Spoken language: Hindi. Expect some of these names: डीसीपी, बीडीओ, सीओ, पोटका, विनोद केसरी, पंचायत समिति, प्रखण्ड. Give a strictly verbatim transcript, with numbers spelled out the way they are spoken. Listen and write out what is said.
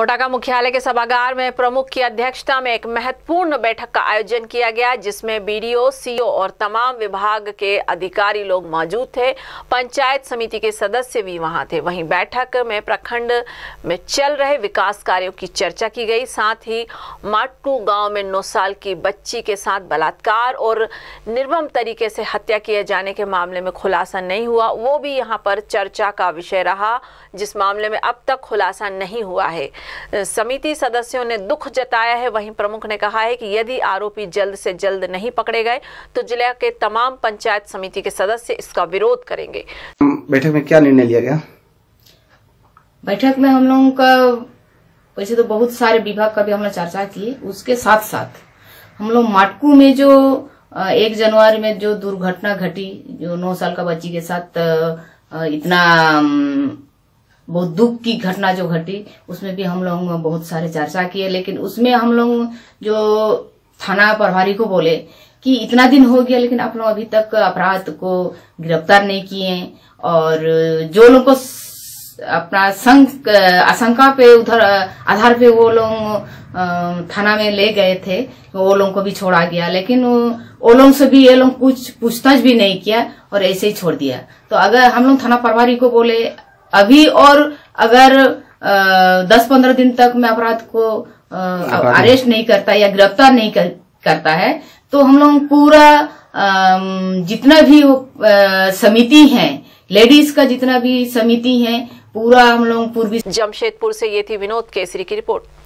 पोटका मुख्यालय के सभागार में प्रमुख की अध्यक्षता में एक महत्वपूर्ण बैठक का आयोजन किया गया, जिसमें बीडीओ, सीओ और तमाम विभाग के अधिकारी लोग मौजूद थे। पंचायत समिति के सदस्य भी वहां थे। वहीं बैठक में प्रखण्ड में चल रहे विकास कार्यों की चर्चा की गई। साथ ही माटू गांव में नौ साल की बच्ची के साथ बलात्कार और निर्मम तरीके से हत्या किए जाने के मामले में खुलासा नहीं हुआ, वो भी यहाँ पर चर्चा का विषय रहा, जिस मामले में अब तक खुलासा नहीं हुआ है। समिति सदस्यों ने दुख जताया है। वहीं प्रमुख ने कहा है कि यदि आरोपी जल्द से जल्द नहीं पकड़े गए तो जिले के तमाम पंचायत समिति के सदस्य इसका विरोध करेंगे। बैठक में क्या निर्णय लिया गया? बैठक में हम लोगों का वैसे तो बहुत सारे विभाग का भी हमने चर्चा की, उसके साथ साथ हम लोग माटकू में जो एक जनवरी में जो दुर्घटना घटी, जो नौ साल का बच्ची के साथ इतना बहुत दुख की घटना जो घटी, उसमें भी हम लोग बहुत सारे चर्चा किए। लेकिन उसमें हम लोग जो थाना प्रभारी को बोले कि इतना दिन हो गया लेकिन आप लोग अभी तक अपराध को गिरफ्तार नहीं किए, और जो लोग को अपना संक आशंका पे उधर आधार पे वो लोग थाना में ले गए थे, वो लोग को भी छोड़ा गया। लेकिन वो लोग से भी ये लोग कुछ पूछताछ भी नहीं किया और ऐसे ही छोड़ दिया। तो अगर हम लोग थाना प्रभारी को बोले अभी और अगर दस पंद्रह दिन तक में अपराध को अरेस्ट नहीं करता या गिरफ्तार नहीं कर, करता है तो हम लोग पूरा जितना भी वो समिति है, लेडीज का जितना भी समिति है, पूरा हम लोग पूर्वी। जमशेदपुर से ये थी विनोद केसरी की रिपोर्ट।